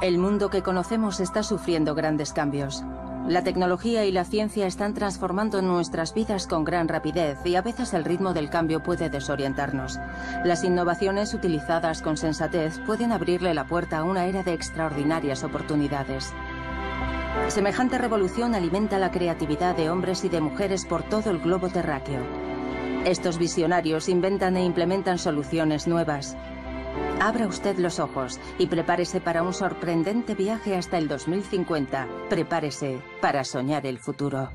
El mundo que conocemos está sufriendo grandes cambios. La tecnología y la ciencia están transformando nuestras vidas con gran rapidez y a veces el ritmo del cambio puede desorientarnos. Las innovaciones utilizadas con sensatez pueden abrirle la puerta a una era de extraordinarias oportunidades. Semejante revolución alimenta la creatividad de hombres y de mujeres por todo el globo terráqueo. Estos visionarios inventan e implementan soluciones nuevas. Abra usted los ojos y prepárese para un sorprendente viaje hasta el 2050. Prepárese para soñar el futuro.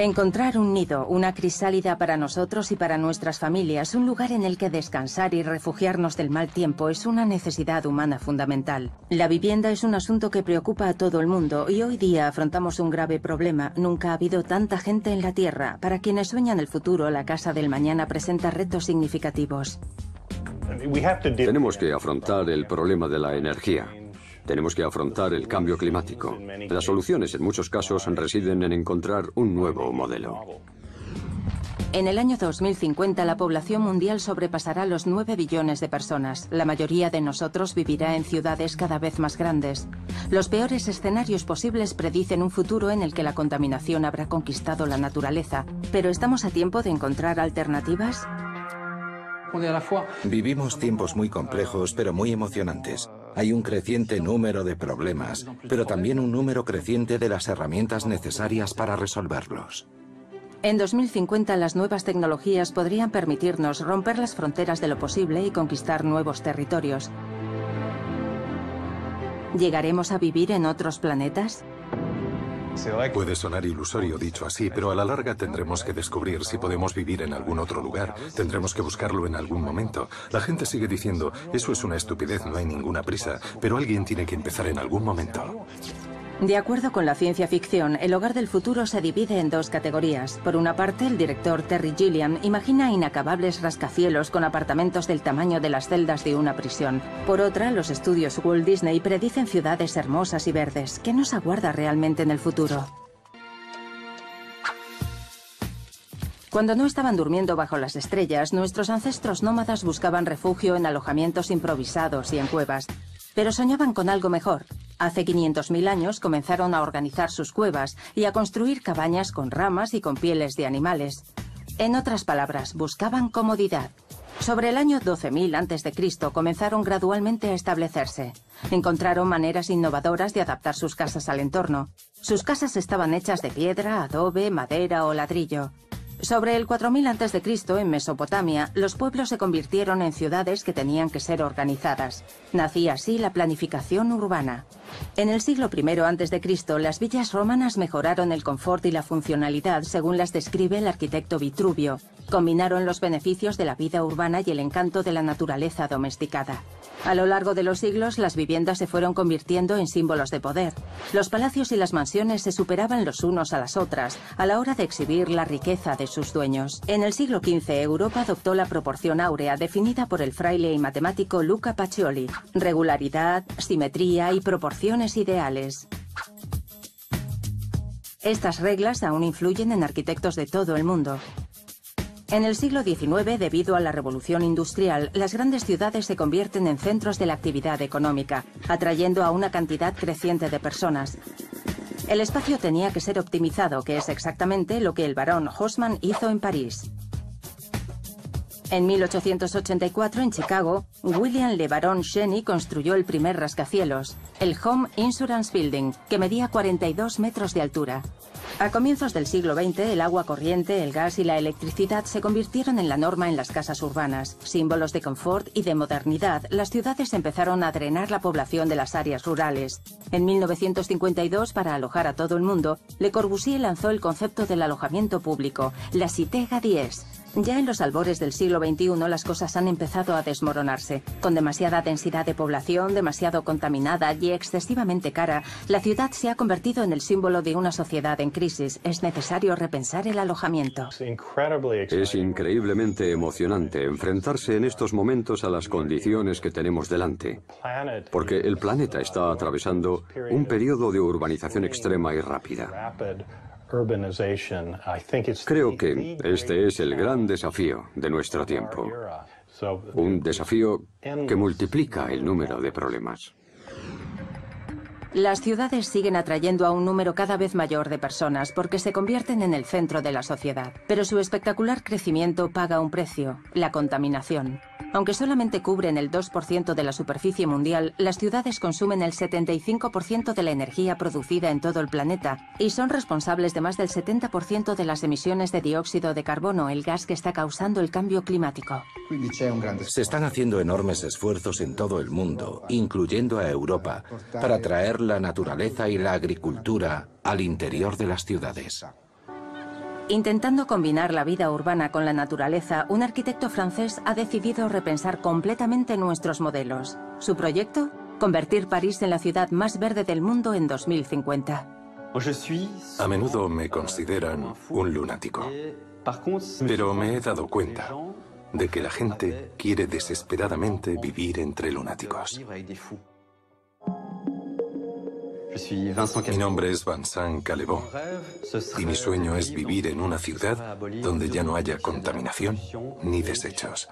Encontrar un nido, una crisálida para nosotros y para nuestras familias, un lugar en el que descansar y refugiarnos del mal tiempo es una necesidad humana fundamental. La vivienda es un asunto que preocupa a todo el mundo y hoy día afrontamos un grave problema. Nunca ha habido tanta gente en la Tierra. Para quienes sueñan el futuro, la casa del mañana presenta retos significativos. Tenemos que afrontar el problema de la energía. Tenemos que afrontar el cambio climático. Las soluciones en muchos casos residen en encontrar un nuevo modelo. En el año 2050 la población mundial sobrepasará los 9 billones de personas. La mayoría de nosotros vivirá en ciudades cada vez más grandes. Los peores escenarios posibles predicen un futuro en el que la contaminación habrá conquistado la naturaleza. ¿Pero estamos a tiempo de encontrar alternativas? Vivimos tiempos muy complejos, pero muy emocionantes. Hay un creciente número de problemas, pero también un número creciente de las herramientas necesarias para resolverlos. En 2050 las nuevas tecnologías podrían permitirnos romper las fronteras de lo posible y conquistar nuevos territorios. ¿Llegaremos a vivir en otros planetas? Puede sonar ilusorio dicho así, pero a la larga tendremos que descubrir si podemos vivir en algún otro lugar. Tendremos que buscarlo en algún momento. La gente sigue diciendo, eso es una estupidez, no hay ninguna prisa, pero alguien tiene que empezar en algún momento. De acuerdo con la ciencia ficción, el hogar del futuro se divide en dos categorías. Por una parte, el director Terry Gilliam imagina inacabables rascacielos con apartamentos del tamaño de las celdas de una prisión. Por otra, los estudios Walt Disney predicen ciudades hermosas y verdes. ¿Qué nos aguarda realmente en el futuro? Cuando no estaban durmiendo bajo las estrellas, nuestros ancestros nómadas buscaban refugio en alojamientos improvisados y en cuevas. Pero soñaban con algo mejor. Hace 500.000 años comenzaron a organizar sus cuevas y a construir cabañas con ramas y con pieles de animales. En otras palabras, buscaban comodidad. Sobre el año 12.000 a.C. comenzaron gradualmente a establecerse. Encontraron maneras innovadoras de adaptar sus casas al entorno. Sus casas estaban hechas de piedra, adobe, madera o ladrillo. Sobre el 4000 a.C., en Mesopotamia, los pueblos se convirtieron en ciudades que tenían que ser organizadas. Nacía así la planificación urbana. En el siglo I a.C., las villas romanas mejoraron el confort y la funcionalidad, según las describe el arquitecto Vitruvio. Combinaron los beneficios de la vida urbana y el encanto de la naturaleza domesticada. A lo largo de los siglos, las viviendas se fueron convirtiendo en símbolos de poder. Los palacios y las mansiones se superaban los unos a las otras a la hora de exhibir la riqueza de sus dueños. En el siglo XV, Europa adoptó la proporción áurea definida por el fraile y matemático Luca Pacioli. Regularidad, simetría y proporciones ideales. Estas reglas aún influyen en arquitectos de todo el mundo. En el siglo XIX, debido a la revolución industrial, las grandes ciudades se convierten en centros de la actividad económica, atrayendo a una cantidad creciente de personas. El espacio tenía que ser optimizado, que es exactamente lo que el barón Haussmann hizo en París. En 1884, en Chicago, William LeBaron Jenney construyó el primer rascacielos, el Home Insurance Building, que medía 42 metros de altura. A comienzos del siglo XX, el agua corriente, el gas y la electricidad se convirtieron en la norma en las casas urbanas. Símbolos de confort y de modernidad, las ciudades empezaron a drenar la población de las áreas rurales. En 1952, para alojar a todo el mundo, Le Corbusier lanzó el concepto del alojamiento público, la Cité Radieuse. Ya en los albores del siglo XXI las cosas han empezado a desmoronarse. Con demasiada densidad de población, demasiado contaminada y excesivamente cara, la ciudad se ha convertido en el símbolo de una sociedad en crisis. Es necesario repensar el alojamiento. Es increíblemente emocionante enfrentarse en estos momentos a las condiciones que tenemos delante, porque el planeta está atravesando un periodo de urbanización extrema y rápida. Creo que este es el gran desafío de nuestro tiempo, un desafío que multiplica el número de problemas. Las ciudades siguen atrayendo a un número cada vez mayor de personas porque se convierten en el centro de la sociedad. Pero su espectacular crecimiento paga un precio, la contaminación. Aunque solamente cubren el 2% de la superficie mundial, las ciudades consumen el 75% de la energía producida en todo el planeta y son responsables de más del 70% de las emisiones de dióxido de carbono, el gas que está causando el cambio climático. Se están haciendo enormes esfuerzos en todo el mundo, incluyendo a Europa, para traer la naturaleza y la agricultura al interior de las ciudades. Intentando combinar la vida urbana con la naturaleza, un arquitecto francés ha decidido repensar completamente nuestros modelos. Su proyecto, convertir París en la ciudad más verde del mundo en 2050. A menudo me consideran un lunático, pero me he dado cuenta de que la gente quiere desesperadamente vivir entre lunáticos. Mi nombre es Vincent Calebó y mi sueño es vivir en una ciudad donde ya no haya contaminación ni desechos.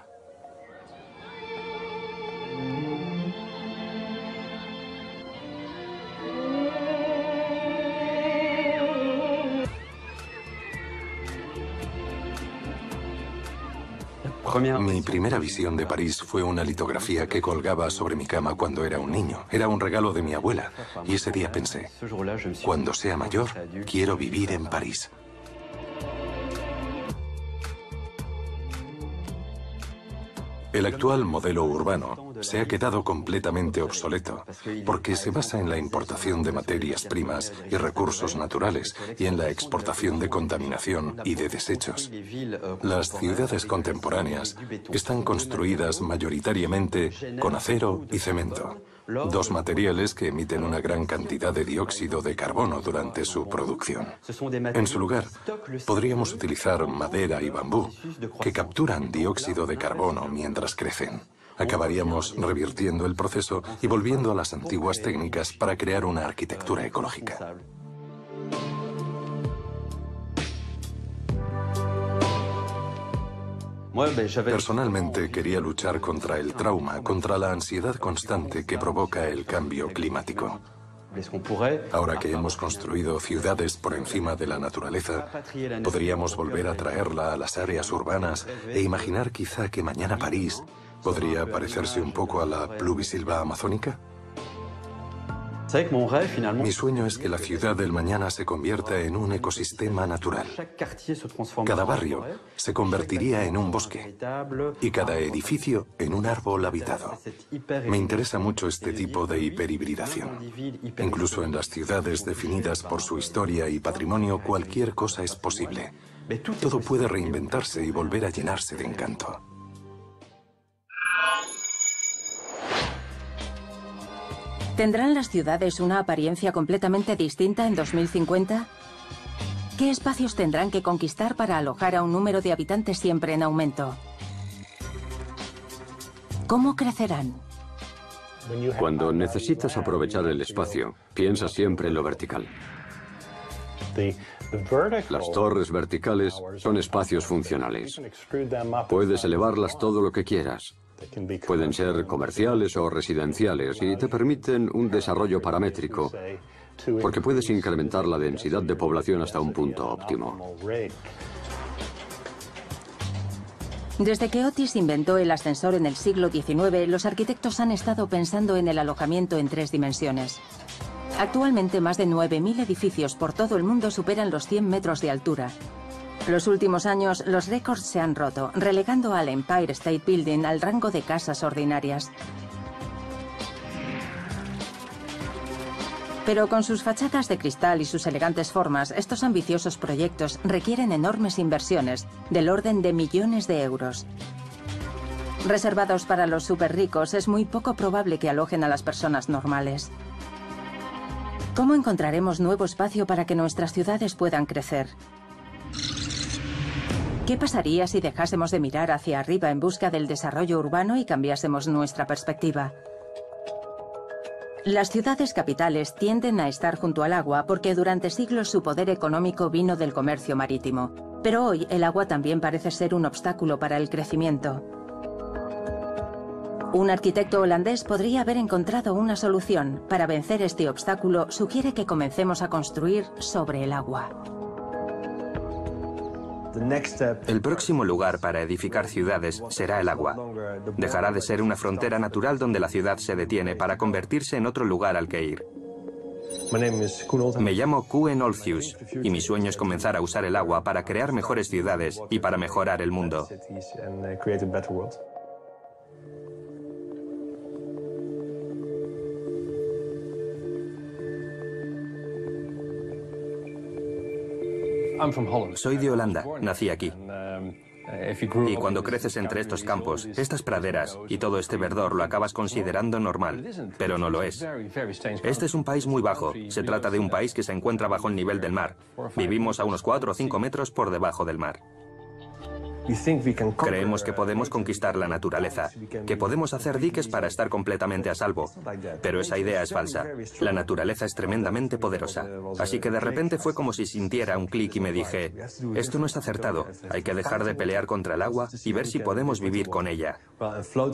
Mi primera visión de París fue una litografía que colgaba sobre mi cama cuando era un niño. Era un regalo de mi abuela y ese día pensé, cuando sea mayor, quiero vivir en París. El actual modelo urbano se ha quedado completamente obsoleto porque se basa en la importación de materias primas y recursos naturales y en la exportación de contaminación y de desechos. Las ciudades contemporáneas están construidas mayoritariamente con acero y cemento, dos materiales que emiten una gran cantidad de dióxido de carbono durante su producción. En su lugar, podríamos utilizar madera y bambú, que capturan dióxido de carbono mientras crecen. Acabaríamos revirtiendo el proceso y volviendo a las antiguas técnicas para crear una arquitectura ecológica. Personalmente quería luchar contra el trauma, contra la ansiedad constante que provoca el cambio climático. Ahora que hemos construido ciudades por encima de la naturaleza, podríamos volver a traerla a las áreas urbanas e imaginar quizá que mañana París podría parecerse un poco a la pluvisilva amazónica. Mi sueño es que la ciudad del mañana se convierta en un ecosistema natural. Cada barrio se convertiría en un bosque y cada edificio en un árbol habitado. Me interesa mucho este tipo de hiperhibridación. Incluso en las ciudades definidas por su historia y patrimonio, cualquier cosa es posible. Todo puede reinventarse y volver a llenarse de encanto. ¿Tendrán las ciudades una apariencia completamente distinta en 2050? ¿Qué espacios tendrán que conquistar para alojar a un número de habitantes siempre en aumento? ¿Cómo crecerán? Cuando necesitas aprovechar el espacio, piensa siempre en lo vertical. Las torres verticales son espacios funcionales. Puedes elevarlas todo lo que quieras. Pueden ser comerciales o residenciales y te permiten un desarrollo paramétrico porque puedes incrementar la densidad de población hasta un punto óptimo. Desde que Otis inventó el ascensor en el siglo XIX, los arquitectos han estado pensando en el alojamiento en 3 dimensiones. Actualmente más de 9.000 edificios por todo el mundo superan los 100 metros de altura. Los últimos años, los récords se han roto, relegando al Empire State Building al rango de casas ordinarias. Pero con sus fachadas de cristal y sus elegantes formas, estos ambiciosos proyectos requieren enormes inversiones, del orden de millones de euros. Reservados para los superricos, es muy poco probable que alojen a las personas normales. ¿Cómo encontraremos nuevo espacio para que nuestras ciudades puedan crecer? ¿Qué pasaría si dejásemos de mirar hacia arriba en busca del desarrollo urbano y cambiásemos nuestra perspectiva? Las ciudades capitales tienden a estar junto al agua porque durante siglos su poder económico vino del comercio marítimo. Pero hoy el agua también parece ser un obstáculo para el crecimiento. Un arquitecto holandés podría haber encontrado una solución. Para vencer este obstáculo, sugiere que comencemos a construir sobre el agua. El próximo lugar para edificar ciudades será el agua. Dejará de ser una frontera natural donde la ciudad se detiene para convertirse en otro lugar al que ir. Me llamo Kuen Olfius y mi sueño es comenzar a usar el agua para crear mejores ciudades y para mejorar el mundo. Soy de Holanda, nací aquí. Y cuando creces entre estos campos, estas praderas y todo este verdor lo acabas considerando normal, pero no lo es. Este es un país muy bajo, se trata de un país que se encuentra bajo el nivel del mar. Vivimos a unos 4 o 5 metros por debajo del mar. Creemos que podemos conquistar la naturaleza, que podemos hacer diques para estar completamente a salvo, pero esa idea es falsa. La naturaleza es tremendamente poderosa. Así que de repente fue como si sintiera un clic y me dije, esto no es acertado, hay que dejar de pelear contra el agua y ver si podemos vivir con ella.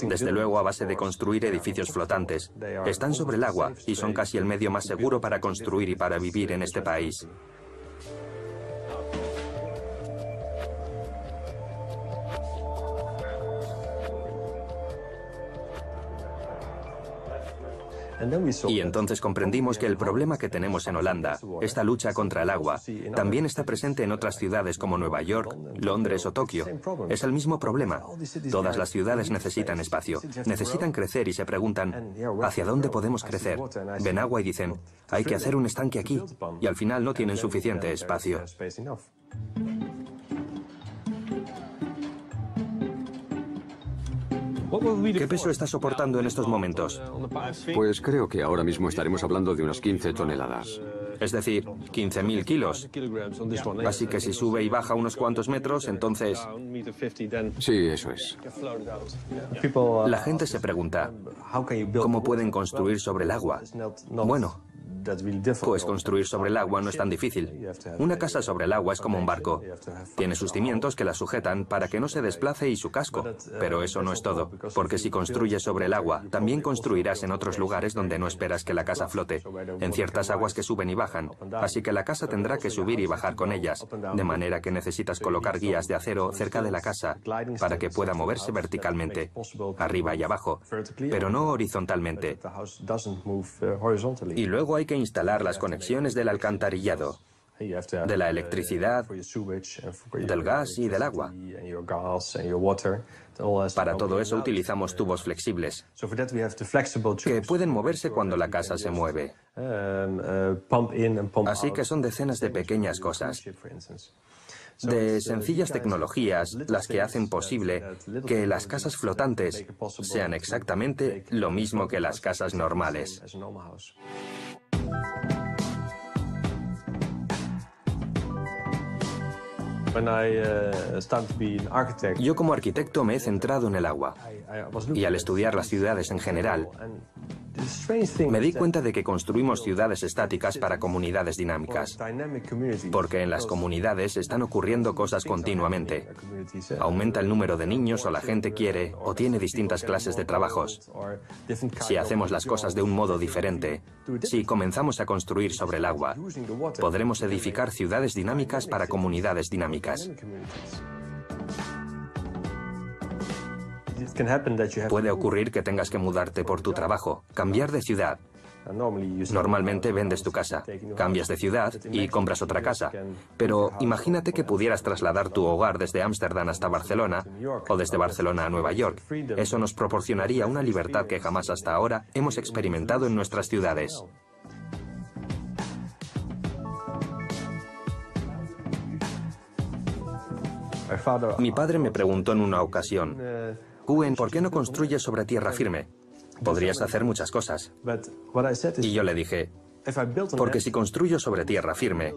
Desde luego, a base de construir edificios flotantes, están sobre el agua y son casi el medio más seguro para construir y para vivir en este país. Y entonces comprendimos que el problema que tenemos en Holanda, esta lucha contra el agua, también está presente en otras ciudades como Nueva York, Londres o Tokio. Es el mismo problema. Todas las ciudades necesitan espacio, necesitan crecer y se preguntan, ¿hacia dónde podemos crecer? Ven agua y dicen, hay que hacer un estanque aquí, y al final no tienen suficiente espacio. ¿Qué peso está soportando en estos momentos? Pues creo que ahora mismo estaremos hablando de unas 15 toneladas. Es decir, 15.000 kilos. Así que si sube y baja unos cuantos metros, entonces... Sí, eso es. La gente se pregunta, ¿cómo pueden construir sobre el agua? Bueno, pues construir sobre el agua no es tan difícil. Una casa sobre el agua es como un barco. Tiene sus cimientos que la sujetan para que no se desplace y su casco. Pero eso no es todo, porque si construyes sobre el agua, también construirás en otros lugares donde no esperas que la casa flote, en ciertas aguas que suben y bajan. Así que la casa tendrá que subir y bajar con ellas, de manera que necesitas colocar guías de acero cerca de la casa para que pueda moverse verticalmente, arriba y abajo, pero no horizontalmente. Y luego hay que instalar las conexiones del alcantarillado, de la electricidad, del gas y del agua. Para todo eso utilizamos tubos flexibles, que pueden moverse cuando la casa se mueve. Así que son decenas de pequeñas cosas, de sencillas tecnologías, las que hacen posible que las casas flotantes sean exactamente lo mismo que las casas normales. Yo como arquitecto me he centrado en el agua y al estudiar las ciudades en general, me di cuenta de que construimos ciudades estáticas para comunidades dinámicas, porque en las comunidades están ocurriendo cosas continuamente. Aumenta el número de niños o la gente quiere o tiene distintas clases de trabajos. Si hacemos las cosas de un modo diferente, si comenzamos a construir sobre el agua, podremos edificar ciudades dinámicas para comunidades dinámicas. Puede ocurrir que tengas que mudarte por tu trabajo, cambiar de ciudad. Normalmente vendes tu casa, cambias de ciudad y compras otra casa. Pero imagínate que pudieras trasladar tu hogar desde Ámsterdam hasta Barcelona o desde Barcelona a Nueva York. Eso nos proporcionaría una libertad que jamás hasta ahora hemos experimentado en nuestras ciudades. Mi padre me preguntó en una ocasión, Kuen, ¿por qué no construyes sobre tierra firme? Podrías hacer muchas cosas. Y yo le dije, porque si construyo sobre tierra firme,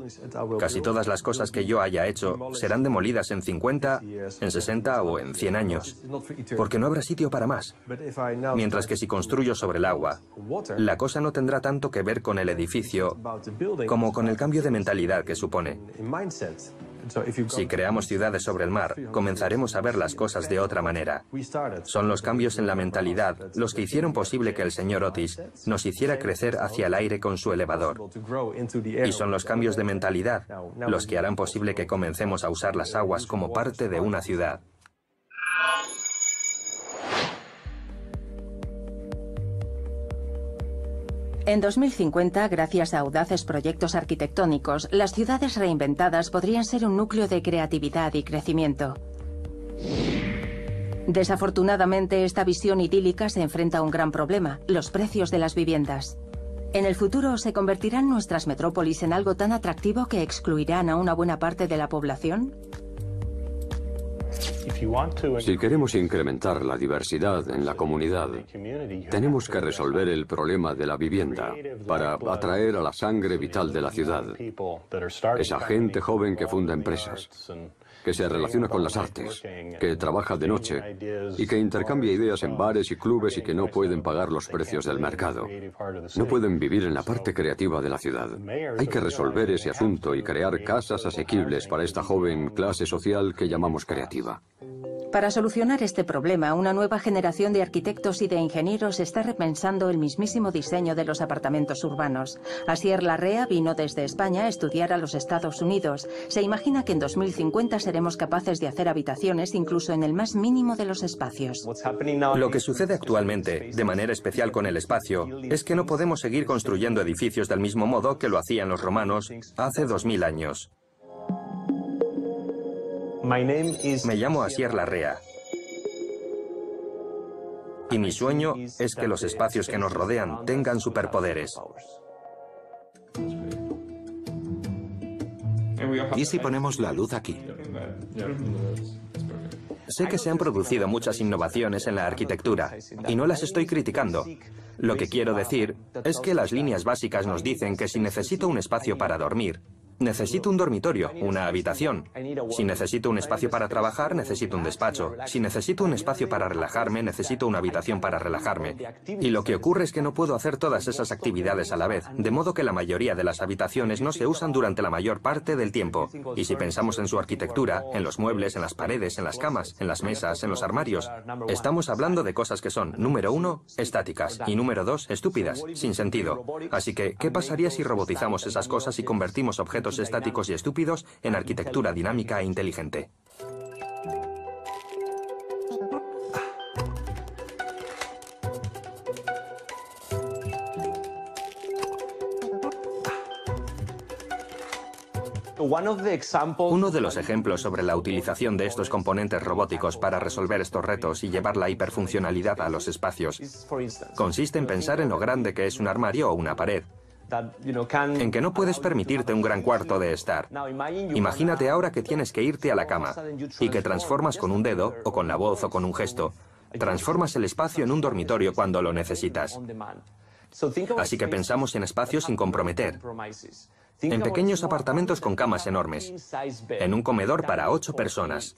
casi todas las cosas que yo haya hecho serán demolidas en 50, en 60 o en 100 años, porque no habrá sitio para más. Mientras que si construyo sobre el agua, la cosa no tendrá tanto que ver con el edificio como con el cambio de mentalidad que supone. Si creamos ciudades sobre el mar, comenzaremos a ver las cosas de otra manera. Son los cambios en la mentalidad los que hicieron posible que el señor Otis nos hiciera crecer hacia el aire con su elevador. Y son los cambios de mentalidad los que harán posible que comencemos a usar las aguas como parte de una ciudad. En 2050, gracias a audaces proyectos arquitectónicos, las ciudades reinventadas podrían ser un núcleo de creatividad y crecimiento. Desafortunadamente, esta visión idílica se enfrenta a un gran problema: los precios de las viviendas. En el futuro, ¿se convertirán nuestras metrópolis en algo tan atractivo que excluirán a una buena parte de la población? Si queremos incrementar la diversidad en la comunidad, tenemos que resolver el problema de la vivienda para atraer a la sangre vital de la ciudad, esa gente joven que funda empresas, que se relaciona con las artes, que trabaja de noche y que intercambia ideas en bares y clubes y que no pueden pagar los precios del mercado. No pueden vivir en la parte creativa de la ciudad. Hay que resolver ese asunto y crear casas asequibles para esta joven clase social que llamamos creativa. Para solucionar este problema, una nueva generación de arquitectos y de ingenieros está repensando el mismísimo diseño de los apartamentos urbanos. Asier Larrea vino desde España a estudiar a los Estados Unidos. Se imagina que en 2050 seremos capaces de hacer habitaciones incluso en el más mínimo de los espacios. Lo que sucede actualmente, de manera especial con el espacio, es que no podemos seguir construyendo edificios del mismo modo que lo hacían los romanos hace 2000 años. Me llamo Asier Larrea y mi sueño es que los espacios que nos rodean tengan superpoderes. ¿Y si ponemos la luz aquí? Sé que se han producido muchas innovaciones en la arquitectura y no las estoy criticando. Lo que quiero decir es que las líneas básicas nos dicen que si necesito un espacio para dormir, necesito un dormitorio, una habitación. Si necesito un espacio para trabajar, necesito un despacho. Si necesito un espacio para relajarme, necesito una habitación para relajarme. Y lo que ocurre es que no puedo hacer todas esas actividades a la vez, de modo que la mayoría de las habitaciones no se usan durante la mayor parte del tiempo. Y si pensamos en su arquitectura, en los muebles, en las paredes, en las camas, en las mesas, en los armarios, estamos hablando de cosas que son, número uno, estáticas, y número dos, estúpidas, sin sentido. Así que, ¿qué pasaría si robotizamos esas cosas y convertimos objetos estáticos y estúpidos en arquitectura dinámica e inteligente? Uno de los ejemplos sobre la utilización de estos componentes robóticos para resolver estos retos y llevar la hiperfuncionalidad a los espacios consiste en pensar en lo grande que es un armario o una pared, en que no puedes permitirte un gran cuarto de estar. Imagínate ahora que tienes que irte a la cama y que transformas con un dedo, o con la voz, o con un gesto, transformas el espacio en un dormitorio cuando lo necesitas. Así que pensamos en espacios sin comprometer, en pequeños apartamentos con camas enormes, en un comedor para 8 personas.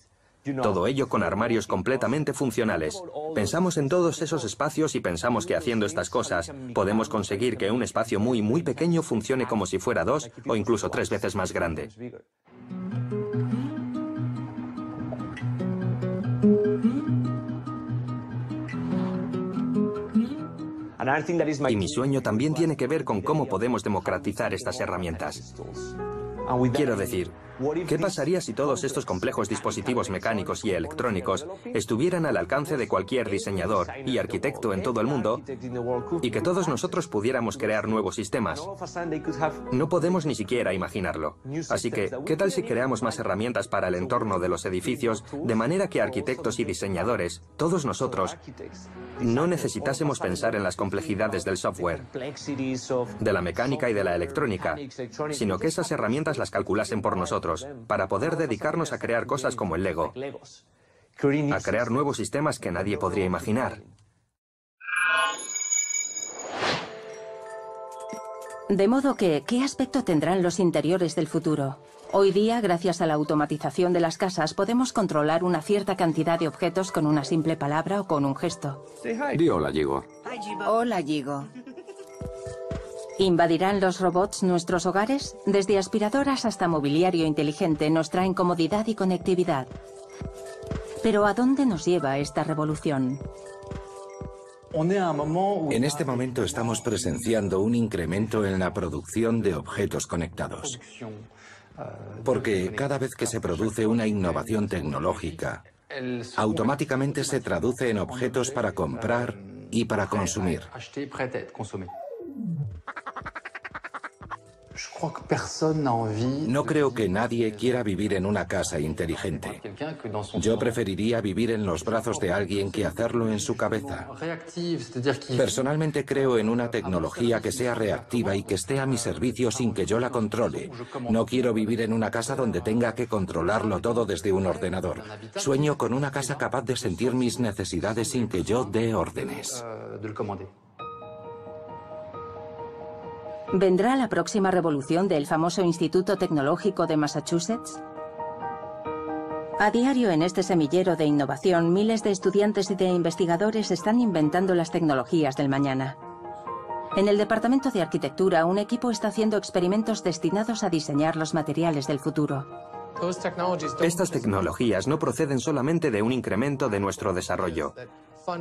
Todo ello con armarios completamente funcionales. Pensamos en todos esos espacios y pensamos que haciendo estas cosas podemos conseguir que un espacio muy, muy pequeño funcione como si fuera 2 o incluso 3 veces más grande. Y mi sueño también tiene que ver con cómo podemos democratizar estas herramientas. Quiero decir, ¿qué pasaría si todos estos complejos dispositivos mecánicos y electrónicos estuvieran al alcance de cualquier diseñador y arquitecto en todo el mundo y que todos nosotros pudiéramos crear nuevos sistemas? No podemos ni siquiera imaginarlo. Así que, ¿qué tal si creamos más herramientas para el entorno de los edificios de manera que arquitectos y diseñadores, todos nosotros, no necesitásemos pensar en las complejidades del software, de la mecánica y de la electrónica, sino que esas herramientas máquinas las calculasen por nosotros, para poder dedicarnos a crear cosas como el Lego, a crear nuevos sistemas que nadie podría imaginar. De modo que, ¿qué aspecto tendrán los interiores del futuro? Hoy día, gracias a la automatización de las casas, podemos controlar una cierta cantidad de objetos con una simple palabra o con un gesto. Di hola, Gigo. Hola, Gigo. ¿Invadirán los robots nuestros hogares? Desde aspiradoras hasta mobiliario inteligente nos traen comodidad y conectividad. Pero ¿a dónde nos lleva esta revolución? En este momento estamos presenciando un incremento en la producción de objetos conectados. Porque cada vez que se produce una innovación tecnológica, automáticamente se traduce en objetos para comprar y para consumir. No creo que nadie quiera vivir en una casa inteligente. Yo preferiría vivir en los brazos de alguien que hacerlo en su cabeza. Personalmente creo en una tecnología que sea reactiva y que esté a mi servicio sin que yo la controle. No quiero vivir en una casa donde tenga que controlarlo todo desde un ordenador. Sueño con una casa capaz de sentir mis necesidades sin que yo dé órdenes. ¿Vendrá la próxima revolución del famoso Instituto Tecnológico de Massachusetts? A diario en este semillero de innovación, miles de estudiantes y de investigadores están inventando las tecnologías del mañana. En el Departamento de Arquitectura, un equipo está haciendo experimentos destinados a diseñar los materiales del futuro. Estas tecnologías no proceden solamente de un incremento de nuestro desarrollo,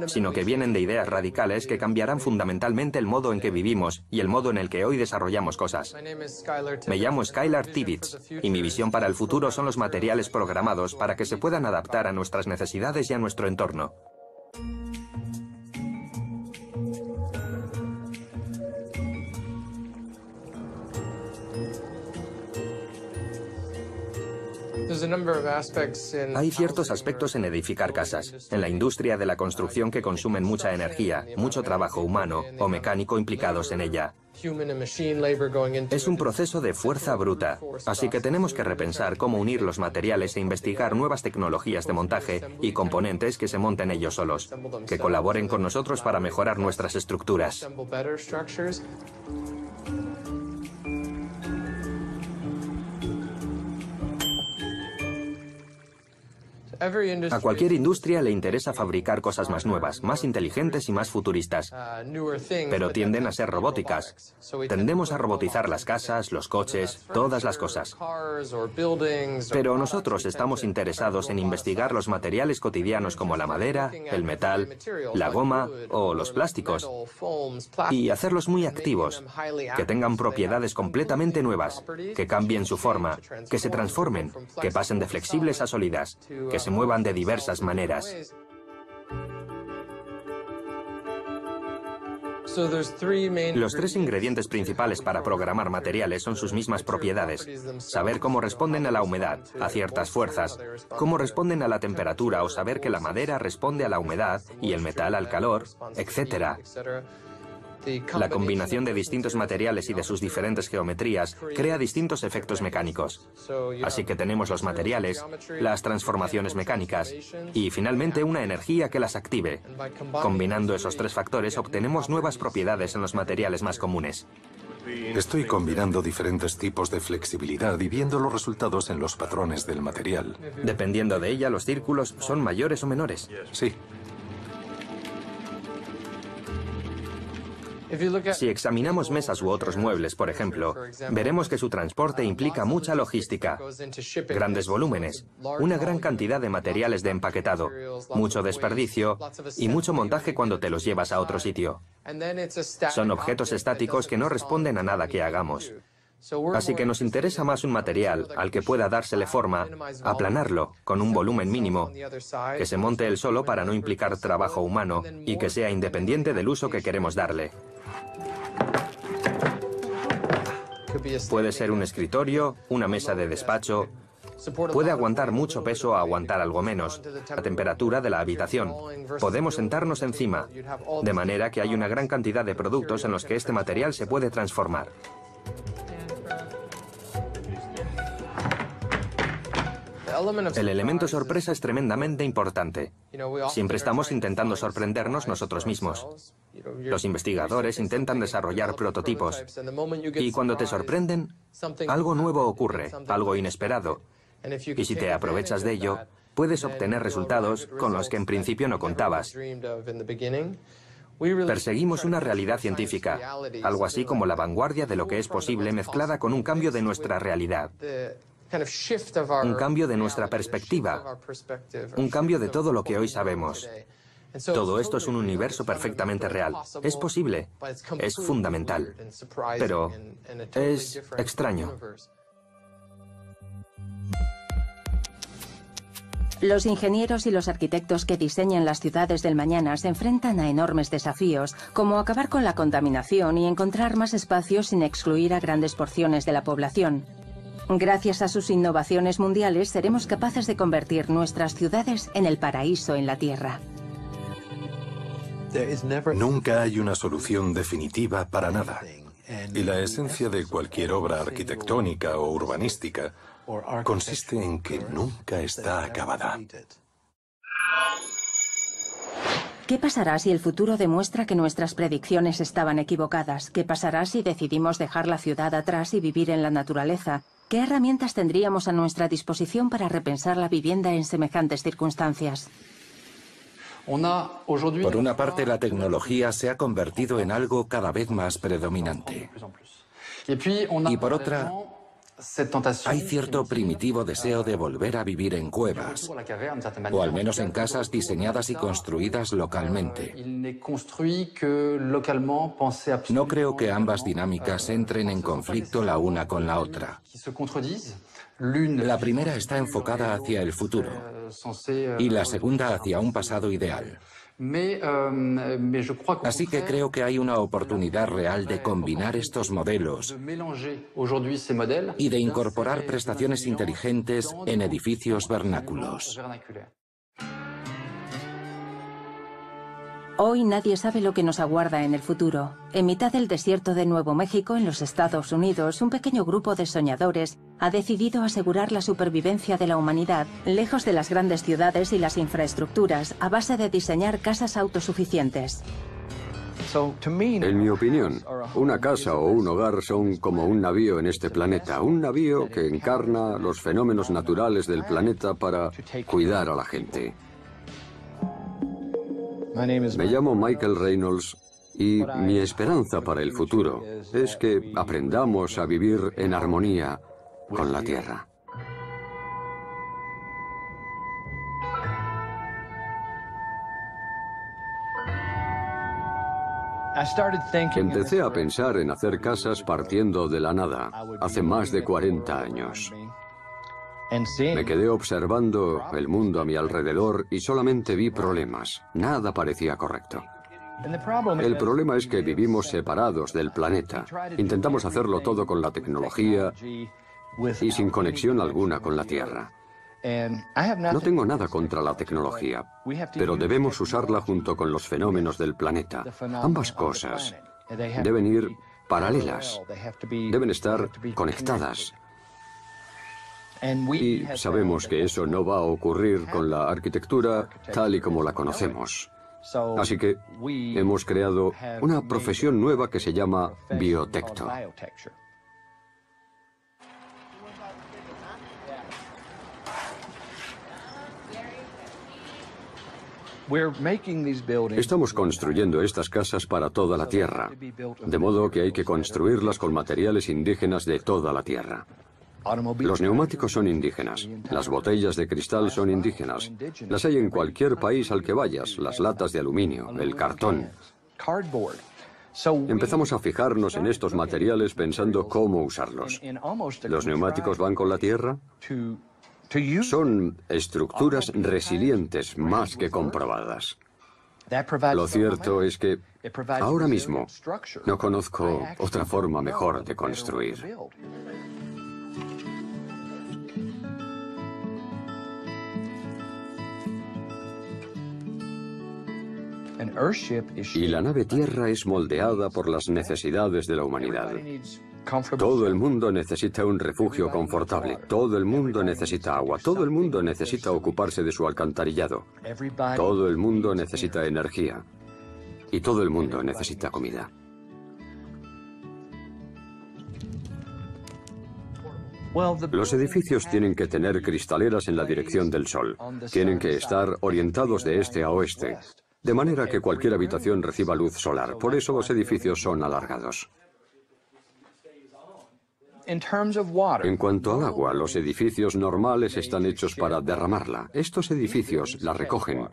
sino que vienen de ideas radicales que cambiarán fundamentalmente el modo en que vivimos y el modo en el que hoy desarrollamos cosas. Me llamo Skylar Tibbits y mi visión para el futuro son los materiales programados para que se puedan adaptar a nuestras necesidades y a nuestro entorno. Hay ciertos aspectos en edificar casas, en la industria de la construcción que consumen mucha energía, mucho trabajo humano o mecánico implicados en ella. Es un proceso de fuerza bruta, así que tenemos que repensar cómo unir los materiales e investigar nuevas tecnologías de montaje y componentes que se monten ellos solos, que colaboren con nosotros para mejorar nuestras estructuras. A cualquier industria le interesa fabricar cosas más nuevas, más inteligentes y más futuristas, pero tienden a ser robóticas. Tendemos a robotizar las casas, los coches, todas las cosas. Pero nosotros estamos interesados en investigar los materiales cotidianos como la madera, el metal, la goma o los plásticos y hacerlos muy activos, que tengan propiedades completamente nuevas, que cambien su forma, que se transformen, que pasen de flexibles a sólidas, que se muevan de diversas maneras. Los tres ingredientes principales para programar materiales son sus mismas propiedades. Saber cómo responden a la humedad, a ciertas fuerzas, cómo responden a la temperatura o saber que la madera responde a la humedad y el metal al calor, etc. La combinación de distintos materiales y de sus diferentes geometrías crea distintos efectos mecánicos. Así que tenemos los materiales, las transformaciones mecánicas y finalmente una energía que las active. Combinando esos tres factores obtenemos nuevas propiedades en los materiales más comunes. Estoy combinando diferentes tipos de flexibilidad y viendo los resultados en los patrones del material. Dependiendo de ella, los círculos son mayores o menores. Sí. Si examinamos mesas u otros muebles, por ejemplo, veremos que su transporte implica mucha logística, grandes volúmenes, una gran cantidad de materiales de empaquetado, mucho desperdicio y mucho montaje cuando te los llevas a otro sitio. Son objetos estáticos que no responden a nada que hagamos. Así que nos interesa más un material al que pueda dársele forma, aplanarlo con un volumen mínimo, que se monte él solo para no implicar trabajo humano y que sea independiente del uso que queremos darle. Puede ser un escritorio, una mesa de despacho. Puede aguantar mucho peso o aguantar algo menos, la temperatura de la habitación. Podemos sentarnos encima, de manera que hay una gran cantidad de productos en los que este material se puede transformar. El elemento sorpresa es tremendamente importante. Siempre estamos intentando sorprendernos nosotros mismos. Los investigadores intentan desarrollar prototipos y cuando te sorprenden, algo nuevo ocurre, algo inesperado. Y si te aprovechas de ello, puedes obtener resultados con los que en principio no contabas. Perseguimos una realidad científica, algo así como la vanguardia de lo que es posible mezclada con un cambio de nuestra realidad, un cambio de nuestra perspectiva, un cambio de todo lo que hoy sabemos. Todo esto es un universo perfectamente real. Es posible, es fundamental, pero es extraño. Los ingenieros y los arquitectos que diseñan las ciudades del mañana se enfrentan a enormes desafíos, como acabar con la contaminación y encontrar más espacios sin excluir a grandes porciones de la población. Gracias a sus innovaciones mundiales, seremos capaces de convertir nuestras ciudades en el paraíso en la Tierra. Nunca hay una solución definitiva para nada. Y la esencia de cualquier obra arquitectónica o urbanística consiste en que nunca está acabada. ¿Qué pasará si el futuro demuestra que nuestras predicciones estaban equivocadas? ¿Qué pasará si decidimos dejar la ciudad atrás y vivir en la naturaleza? ¿Qué herramientas tendríamos a nuestra disposición para repensar la vivienda en semejantes circunstancias? Por una parte, la tecnología se ha convertido en algo cada vez más predominante. Y por otra, hay cierto primitivo deseo de volver a vivir en cuevas, o al menos en casas diseñadas y construidas localmente. No creo que ambas dinámicas entren en conflicto la una con la otra. La primera está enfocada hacia el futuro y la segunda hacia un pasado ideal. Así que creo que hay una oportunidad real de combinar estos modelos y de incorporar prestaciones inteligentes en edificios vernáculos. Hoy nadie sabe lo que nos aguarda en el futuro. En mitad del desierto de Nuevo México, en los Estados Unidos, un pequeño grupo de soñadores ha decidido asegurar la supervivencia de la humanidad, lejos de las grandes ciudades y las infraestructuras, a base de diseñar casas autosuficientes. En mi opinión, una casa o un hogar son como un navío en este planeta, un navío que encarna los fenómenos naturales del planeta para cuidar a la gente. Me llamo Michael Reynolds y mi esperanza para el futuro es que aprendamos a vivir en armonía con la Tierra. Empecé a pensar en hacer casas partiendo de la nada hace más de 40 años. Me quedé observando el mundo a mi alrededor y solamente vi problemas. Nada parecía correcto. El problema es que vivimos separados del planeta. Intentamos hacerlo todo con la tecnología y sin conexión alguna con la Tierra. No tengo nada contra la tecnología, pero debemos usarla junto con los fenómenos del planeta. Ambas cosas deben ir paralelas, deben estar conectadas. Y sabemos que eso no va a ocurrir con la arquitectura tal y como la conocemos. Así que hemos creado una profesión nueva que se llama biotecto. Estamos construyendo estas casas para toda la Tierra, de modo que hay que construirlas con materiales indígenas de toda la Tierra. Los neumáticos son indígenas, las botellas de cristal son indígenas, las hay en cualquier país al que vayas, las latas de aluminio, el cartón. Empezamos a fijarnos en estos materiales pensando cómo usarlos. ¿Los neumáticos van con la tierra? Son estructuras resilientes más que comprobadas. Lo cierto es que ahora mismo no conozco otra forma mejor de construir. Y la nave Tierra es moldeada por las necesidades de la humanidad. Todo el mundo necesita un refugio confortable. Todo el mundo necesita agua. Todo el mundo necesita ocuparse de su alcantarillado. Todo el mundo necesita energía. Y todo el mundo necesita comida. Los edificios tienen que tener cristaleras en la dirección del sol. Tienen que estar orientados de este a oeste, de manera que cualquier habitación reciba luz solar. Por eso los edificios son alargados. En cuanto al agua, los edificios normales están hechos para derramarla. Estos edificios la recogen,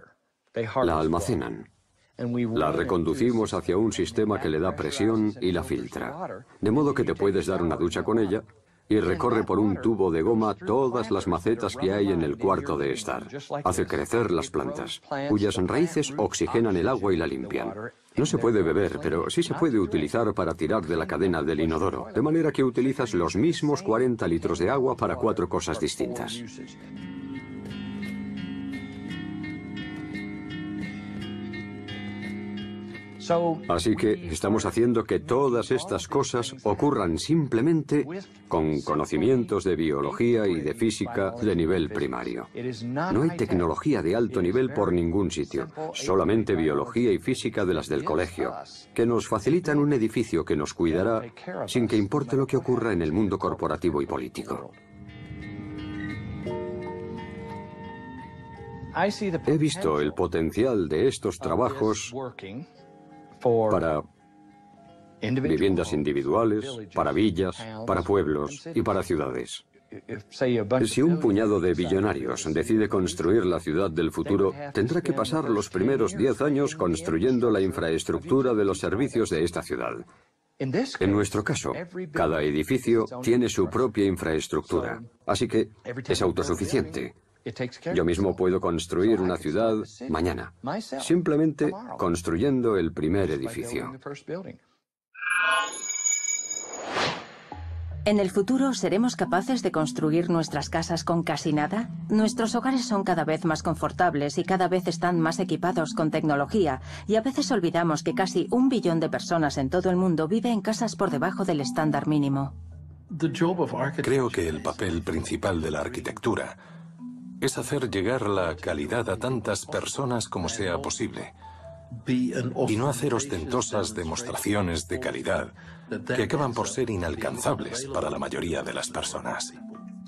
la almacenan. La reconducimos hacia un sistema que le da presión y la filtra. De modo que te puedes dar una ducha con ella y recorre por un tubo de goma todas las macetas que hay en el cuarto de estar. Hace crecer las plantas, cuyas raíces oxigenan el agua y la limpian. No se puede beber, pero sí se puede utilizar para tirar de la cadena del inodoro, de manera que utilizas los mismos 40 litros de agua para 4 cosas distintas. Así que estamos haciendo que todas estas cosas ocurran simplemente con conocimientos de biología y de física de nivel primario. No hay tecnología de alto nivel por ningún sitio, solamente biología y física de las del colegio, que nos facilitan un edificio que nos cuidará sin que importe lo que ocurra en el mundo corporativo y político. He visto el potencial de estos trabajos para viviendas individuales, para villas, para pueblos y para ciudades. Si un puñado de billonarios decide construir la ciudad del futuro, tendrá que pasar los primeros 10 años construyendo la infraestructura de los servicios de esta ciudad. En nuestro caso, cada edificio tiene su propia infraestructura, así que es autosuficiente. Yo mismo puedo construir una ciudad mañana, simplemente construyendo el primer edificio. ¿En el futuro seremos capaces de construir nuestras casas con casi nada? Nuestros hogares son cada vez más confortables y cada vez están más equipados con tecnología, y a veces olvidamos que casi 1 billón de personas en todo el mundo vive en casas por debajo del estándar mínimo. Creo que el papel principal de la arquitectura es hacer llegar la calidad a tantas personas como sea posible y no hacer ostentosas demostraciones de calidad que acaban por ser inalcanzables para la mayoría de las personas.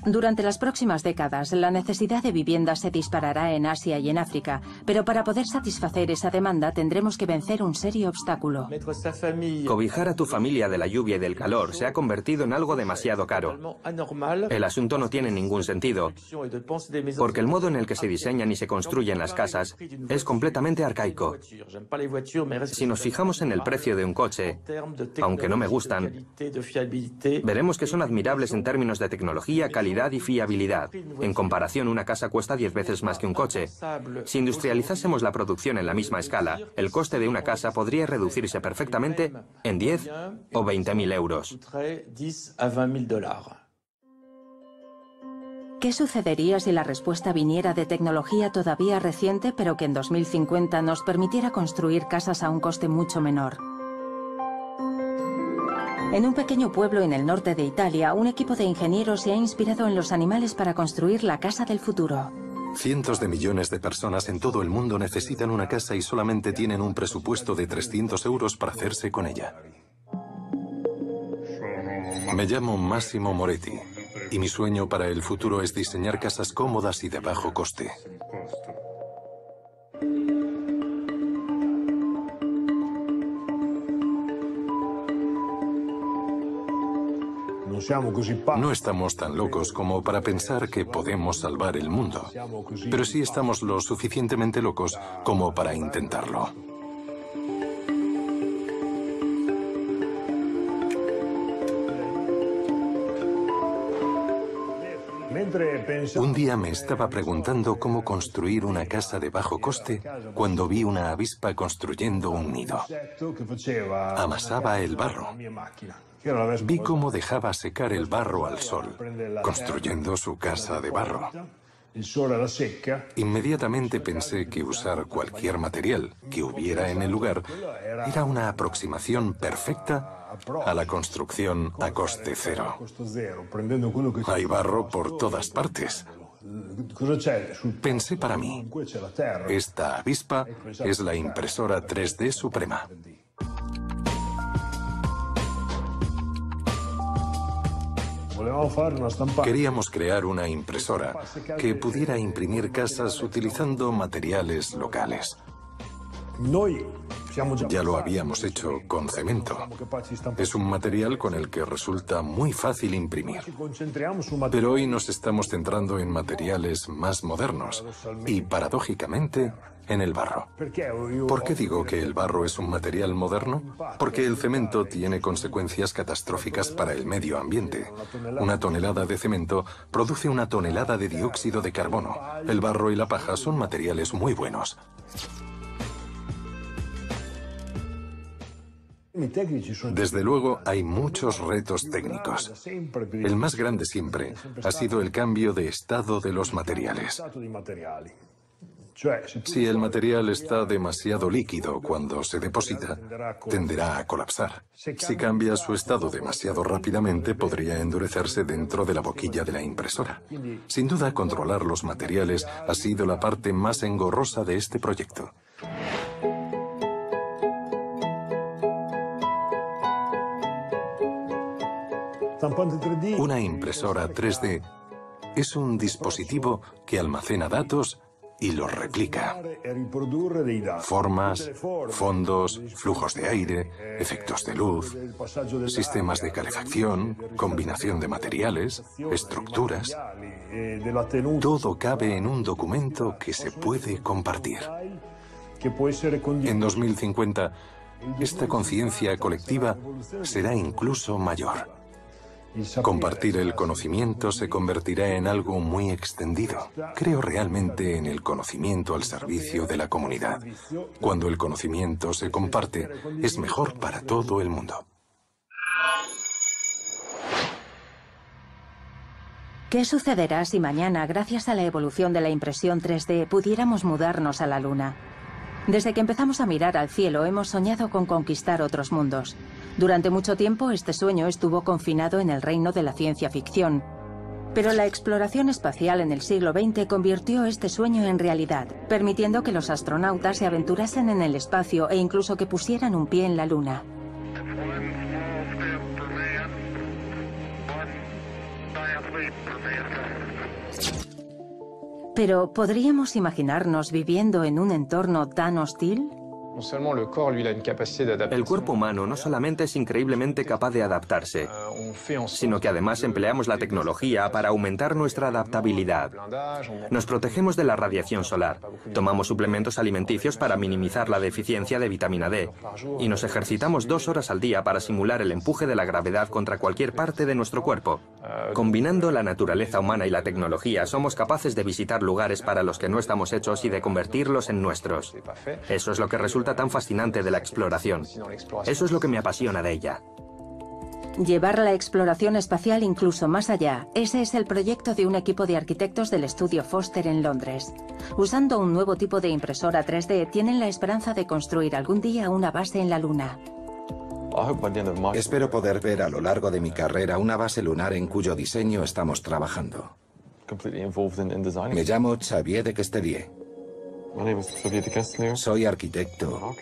Durante las próximas décadas, la necesidad de vivienda se disparará en Asia y en África, pero para poder satisfacer esa demanda tendremos que vencer un serio obstáculo. Cobijar a tu familia de la lluvia y del calor se ha convertido en algo demasiado caro. El asunto no tiene ningún sentido, porque el modo en el que se diseñan y se construyen las casas es completamente arcaico. Si nos fijamos en el precio de un coche, aunque no me gustan, veremos que son admirables en términos de tecnología, calidad y fiabilidad. En comparación, una casa cuesta 10 veces más que un coche. Si industrializásemos la producción en la misma escala, el coste de una casa podría reducirse perfectamente en 10 o 20.000 euros. ¿Qué sucedería si la respuesta viniera de tecnología todavía reciente, pero que en 2050 nos permitiera construir casas a un coste mucho menor? En un pequeño pueblo en el norte de Italia, un equipo de ingenieros se ha inspirado en los animales para construir la casa del futuro. Cientos de millones de personas en todo el mundo necesitan una casa y solamente tienen un presupuesto de 300 euros para hacerse con ella. Me llamo Massimo Moretti y mi sueño para el futuro es diseñar casas cómodas y de bajo coste. No estamos tan locos como para pensar que podemos salvar el mundo, pero sí estamos lo suficientemente locos como para intentarlo. Un día me estaba preguntando cómo construir una casa de bajo coste cuando vi una avispa construyendo un nido. Amasaba el barro. Vi cómo dejaba secar el barro al sol, construyendo su casa de barro. Inmediatamente pensé que usar cualquier material que hubiera en el lugar era una aproximación perfecta a la construcción a coste cero. Hay barro por todas partes. Pensé para mí, esta avispa es la impresora 3D suprema. Queríamos crear una impresora que pudiera imprimir casas utilizando materiales locales. Ya lo habíamos hecho con cemento. Es un material con el que resulta muy fácil imprimir. Pero hoy nos estamos centrando en materiales más modernos y, paradójicamente, en el barro. ¿Por qué digo que el barro es un material moderno? Porque el cemento tiene consecuencias catastróficas para el medio ambiente. Una tonelada de cemento produce una tonelada de dióxido de carbono. El barro y la paja son materiales muy buenos. Desde luego hay muchos retos técnicos. El más grande siempre ha sido el cambio de estado de los materiales. Si el material está demasiado líquido cuando se deposita, tenderá a colapsar. Si cambia su estado demasiado rápidamente, podría endurecerse dentro de la boquilla de la impresora. Sin duda, controlar los materiales ha sido la parte más engorrosa de este proyecto. Una impresora 3D es un dispositivo que almacena datos y los replica. Formas, fondos, flujos de aire, efectos de luz, sistemas de calefacción, combinación de materiales, estructuras. Todo cabe en un documento que se puede compartir. En 2050, esta conciencia colectiva será incluso mayor. Compartir el conocimiento se convertirá en algo muy extendido. Creo realmente en el conocimiento al servicio de la comunidad. Cuando el conocimiento se comparte, es mejor para todo el mundo. ¿Qué sucederá si mañana, gracias a la evolución de la impresión 3D, pudiéramos mudarnos a la Luna? Desde que empezamos a mirar al cielo, hemos soñado con conquistar otros mundos. Durante mucho tiempo, este sueño estuvo confinado en el reino de la ciencia ficción. Pero la exploración espacial en el siglo XX convirtió este sueño en realidad, permitiendo que los astronautas se aventurasen en el espacio e incluso que pusieran un pie en la Luna. Pero, ¿podríamos imaginarnos viviendo en un entorno tan hostil? El cuerpo humano no solamente es increíblemente capaz de adaptarse, sino que además empleamos la tecnología para aumentar nuestra adaptabilidad. Nos protegemos de la radiación solar, tomamos suplementos alimenticios para minimizar la deficiencia de vitamina D y nos ejercitamos 2 horas al día para simular el empuje de la gravedad contra cualquier parte de nuestro cuerpo. Combinando la naturaleza humana y la tecnología, somos capaces de visitar lugares para los que no estamos hechos y de convertirlos en nuestros. Eso es lo que resulta tan fascinante de la exploración. Eso es lo que me apasiona de ella. Llevar la exploración espacial incluso más allá. Ese es el proyecto de un equipo de arquitectos del estudio Foster en Londres. Usando un nuevo tipo de impresora 3D, tienen la esperanza de construir algún día una base en la Luna. Espero poder ver a lo largo de mi carrera una base lunar en cuyo diseño estamos trabajando. Me llamo Xavier de Questerie. Soy arquitecto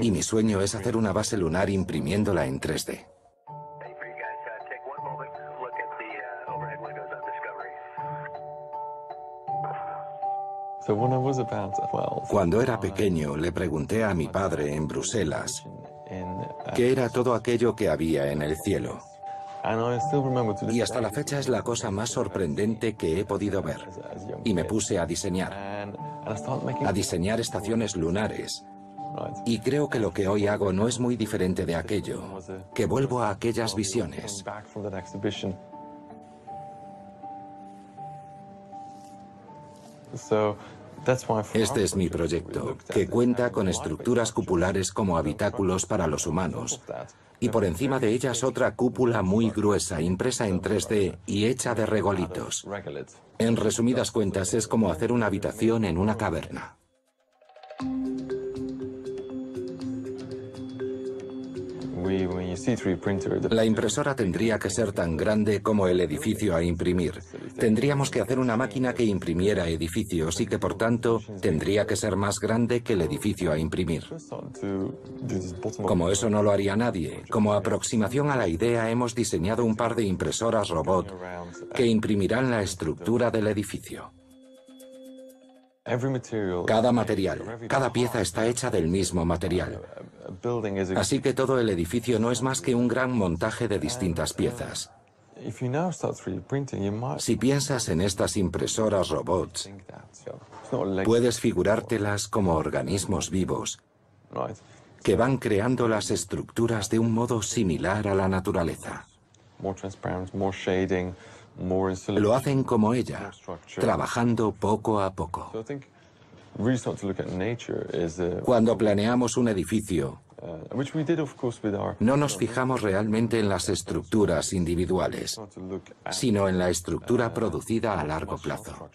y mi sueño es hacer una base lunar imprimiéndola en 3D. Cuando era pequeño, le pregunté a mi padre en Bruselas qué era todo aquello que había en el cielo. Y hasta la fecha es la cosa más sorprendente que he podido ver. Y me puse a diseñar estaciones lunares. Y creo que lo que hoy hago no es muy diferente de aquello, que vuelvo a aquellas visiones. Este es mi proyecto, que cuenta con estructuras cupulares como habitáculos para los humanos, y por encima de ellas otra cúpula muy gruesa, impresa en 3D y hecha de regolitos. En resumidas cuentas, es como hacer una habitación en una caverna. La impresora tendría que ser tan grande como el edificio a imprimir. Tendríamos que hacer una máquina que imprimiera edificios y que, por tanto, tendría que ser más grande que el edificio a imprimir. Como eso no lo haría nadie, como aproximación a la idea, hemos diseñado un par de impresoras robot que imprimirán la estructura del edificio. Cada material, cada pieza está hecha del mismo material. Así que todo el edificio no es más que un gran montaje de distintas piezas. Si piensas en estas impresoras robots, puedes figurártelas como organismos vivos que van creando las estructuras de un modo similar a la naturaleza. Lo hacen como ella, trabajando poco a poco. Cuando planeamos un edificio, no nos fijamos realmente en las estructuras individuales, sino en la estructura producida a largo plazo.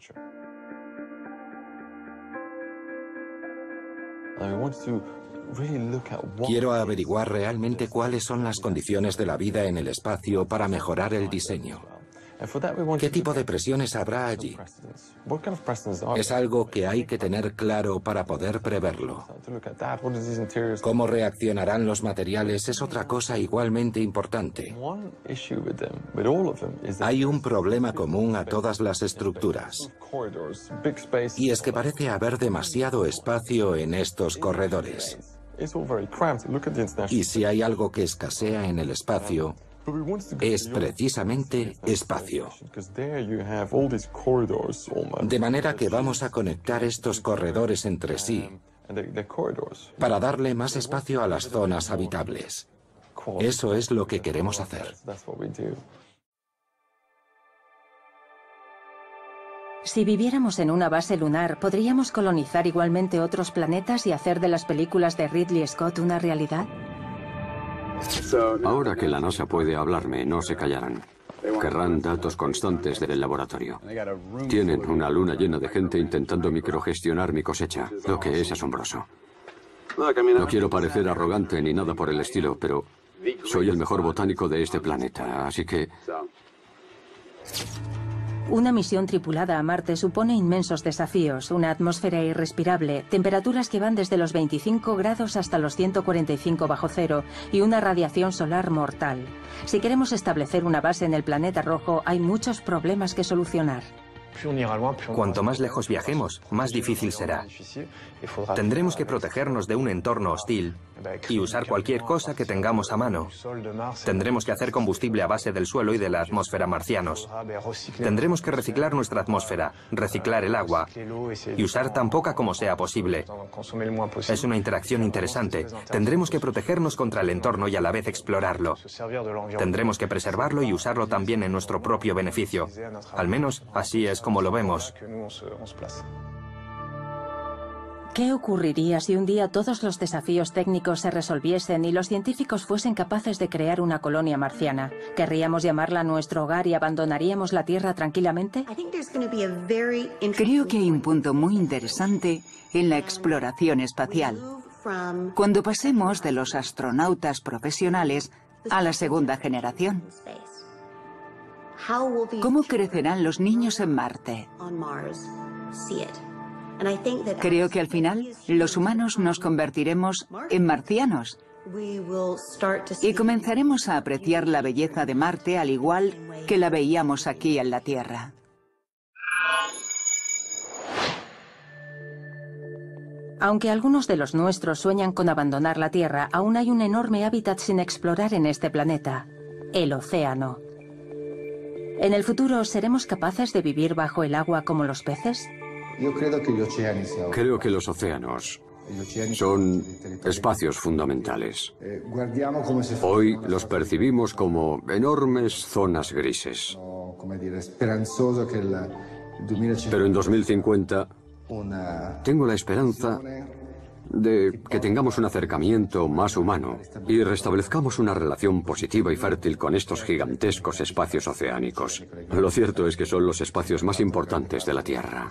Quiero averiguar realmente cuáles son las condiciones de la vida en el espacio para mejorar el diseño. ¿Qué tipo de presiones habrá allí? Es algo que hay que tener claro para poder preverlo. Cómo reaccionarán los materiales es otra cosa igualmente importante. Hay un problema común a todas las estructuras, y es que parece haber demasiado espacio en estos corredores. Y si hay algo que escasea en el espacio, es precisamente espacio. De manera que vamos a conectar estos corredores entre sí para darle más espacio a las zonas habitables. Eso es lo que queremos hacer. Si viviéramos en una base lunar, ¿podríamos colonizar igualmente otros planetas y hacer de las películas de Ridley Scott una realidad? Ahora que la NASA puede hablarme, no se callarán. Querrán datos constantes del laboratorio. Tienen una luna llena de gente intentando microgestionar mi cosecha, lo que es asombroso. No quiero parecer arrogante ni nada por el estilo, pero soy el mejor botánico de este planeta, así que... Una misión tripulada a Marte supone inmensos desafíos, una atmósfera irrespirable, temperaturas que van desde los 25 grados hasta los 145 bajo cero y una radiación solar mortal. Si queremos establecer una base en el planeta rojo, hay muchos problemas que solucionar. Cuanto más lejos viajemos, más difícil será. Tendremos que protegernos de un entorno hostil y usar cualquier cosa que tengamos a mano. Tendremos que hacer combustible a base del suelo y de la atmósfera marcianos. Tendremos que reciclar nuestra atmósfera, reciclar el agua y usar tan poca como sea posible. Es una interacción interesante. Tendremos que protegernos contra el entorno y a la vez explorarlo. Tendremos que preservarlo y usarlo también en nuestro propio beneficio. Al menos así es como lo vemos. ¿Qué ocurriría si un día todos los desafíos técnicos se resolviesen y los científicos fuesen capaces de crear una colonia marciana? ¿Querríamos llamarla nuestro hogar y abandonaríamos la Tierra tranquilamente? Creo que hay un punto muy interesante en la exploración espacial, cuando pasemos de los astronautas profesionales a la segunda generación. ¿Cómo crecerán los niños en Marte? Creo que al final los humanos nos convertiremos en marcianos y comenzaremos a apreciar la belleza de Marte al igual que la veíamos aquí en la Tierra. Aunque algunos de los nuestros sueñan con abandonar la Tierra, aún hay un enorme hábitat sin explorar en este planeta: el océano. ¿En el futuro seremos capaces de vivir bajo el agua como los peces? Creo que los océanos son espacios fundamentales. Hoy los percibimos como enormes zonas grises. Pero en 2050 Tengo la esperanza de que tengamos un acercamiento más humano y restablezcamos una relación positiva y fértil con estos gigantescos espacios oceánicos. Lo cierto es que son los espacios más importantes de la Tierra.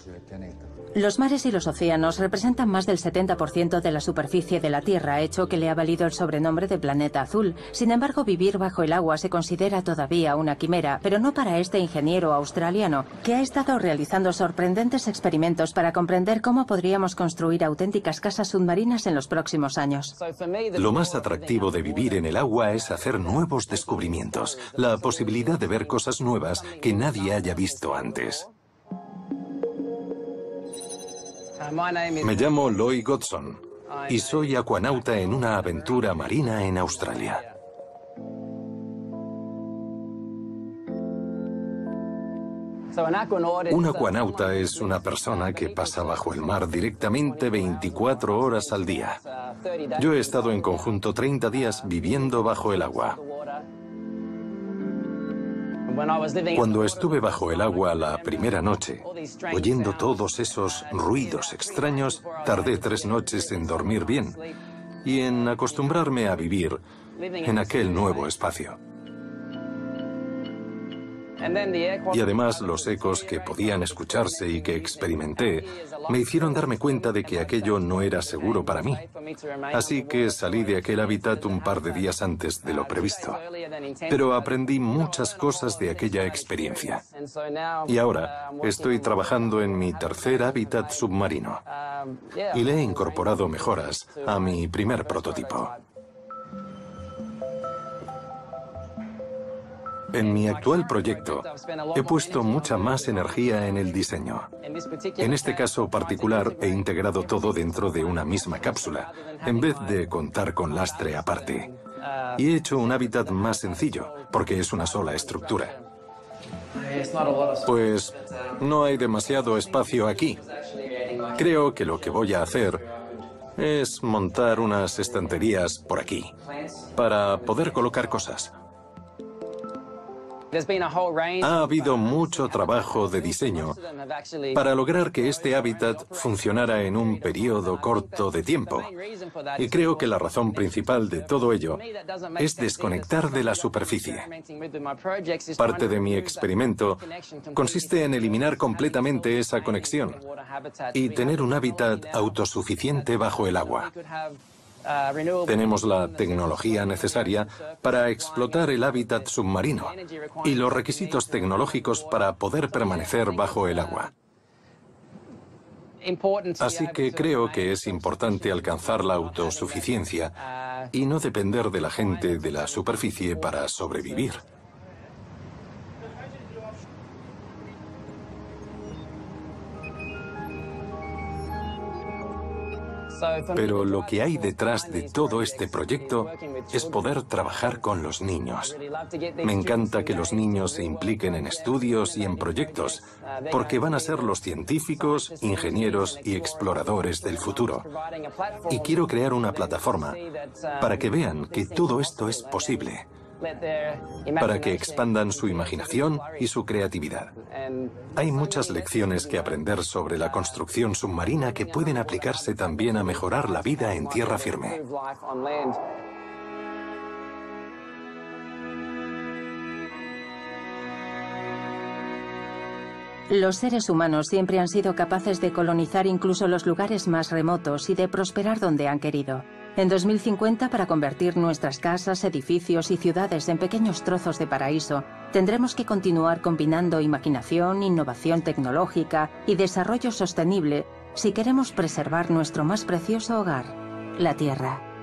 Los mares y los océanos representan más del 70% de la superficie de la Tierra, hecho que le ha valido el sobrenombre de planeta azul. Sin embargo, vivir bajo el agua se considera todavía una quimera, pero no para este ingeniero australiano, que ha estado realizando sorprendentes experimentos para comprender cómo podríamos construir auténticas casas submarinas en los próximos años. Lo más atractivo de vivir en el agua es hacer nuevos descubrimientos, la posibilidad de ver cosas nuevas que nadie haya visto antes. Me llamo Lloyd Godson y soy acuanauta en una aventura marina en Australia. Un acuanauta es una persona que pasa bajo el mar directamente 24 horas al día. Yo he estado en conjunto 30 días viviendo bajo el agua. Cuando estuve bajo el agua la primera noche, oyendo todos esos ruidos extraños, tardé 3 noches en dormir bien y en acostumbrarme a vivir en aquel nuevo espacio. Y además los ecos que podían escucharse y que experimenté me hicieron darme cuenta de que aquello no era seguro para mí. Así que salí de aquel hábitat un par de días antes de lo previsto. Pero aprendí muchas cosas de aquella experiencia. Y ahora estoy trabajando en mi tercer hábitat submarino. Y le he incorporado mejoras a mi primer prototipo. En mi actual proyecto he puesto mucha más energía en el diseño. En este caso particular he integrado todo dentro de una misma cápsula, en vez de contar con lastre aparte. Y he hecho un hábitat más sencillo, porque es una sola estructura. Pues no hay demasiado espacio aquí. Creo que lo que voy a hacer es montar unas estanterías por aquí, para poder colocar cosas. Ha habido mucho trabajo de diseño para lograr que este hábitat funcionara en un periodo corto de tiempo. Y creo que la razón principal de todo ello es desconectar de la superficie. Parte de mi experimento consiste en eliminar completamente esa conexión y tener un hábitat autosuficiente bajo el agua. Tenemos la tecnología necesaria para explotar el hábitat submarino y los requisitos tecnológicos para poder permanecer bajo el agua. Así que creo que es importante alcanzar la autosuficiencia y no depender de la gente de la superficie para sobrevivir. Pero lo que hay detrás de todo este proyecto es poder trabajar con los niños. Me encanta que los niños se impliquen en estudios y en proyectos, porque van a ser los científicos, ingenieros y exploradores del futuro. Y quiero crear una plataforma para que vean que todo esto es posible, para que expandan su imaginación y su creatividad. Hay muchas lecciones que aprender sobre la construcción submarina que pueden aplicarse también a mejorar la vida en tierra firme. Los seres humanos siempre han sido capaces de colonizar incluso los lugares más remotos y de prosperar donde han querido. En 2050, para convertir nuestras casas, edificios y ciudades en pequeños trozos de paraíso, tendremos que continuar combinando imaginación, innovación tecnológica y desarrollo sostenible si queremos preservar nuestro más precioso hogar, la Tierra.